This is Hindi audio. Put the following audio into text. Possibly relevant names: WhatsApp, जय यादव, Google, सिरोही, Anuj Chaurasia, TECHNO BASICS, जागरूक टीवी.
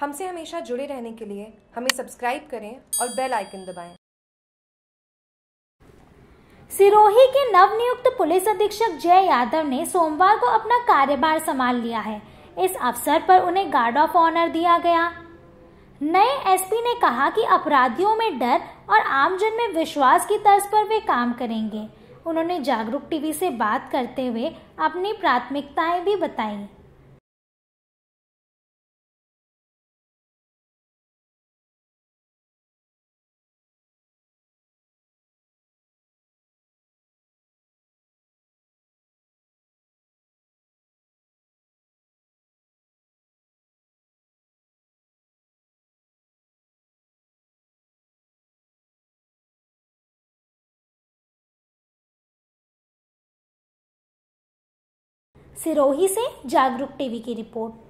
हमसे हमेशा जुड़े रहने के लिए हमें सब्सक्राइब करें और बेल आइकन दबाएं। सिरोही के नवनियुक्त पुलिस अधीक्षक जय यादव ने सोमवार को अपना कार्यभार संभाल लिया है। इस अवसर पर उन्हें गार्ड ऑफ ऑनर दिया गया। नए एसपी ने कहा कि अपराधियों में डर और आमजन में विश्वास की तर्ज पर वे काम करेंगे। उन्होंने जागरूक टीवी से बात करते हुए अपनी प्राथमिकताएं भी बताई। सिरोही से जागरूक टीवी की रिपोर्ट।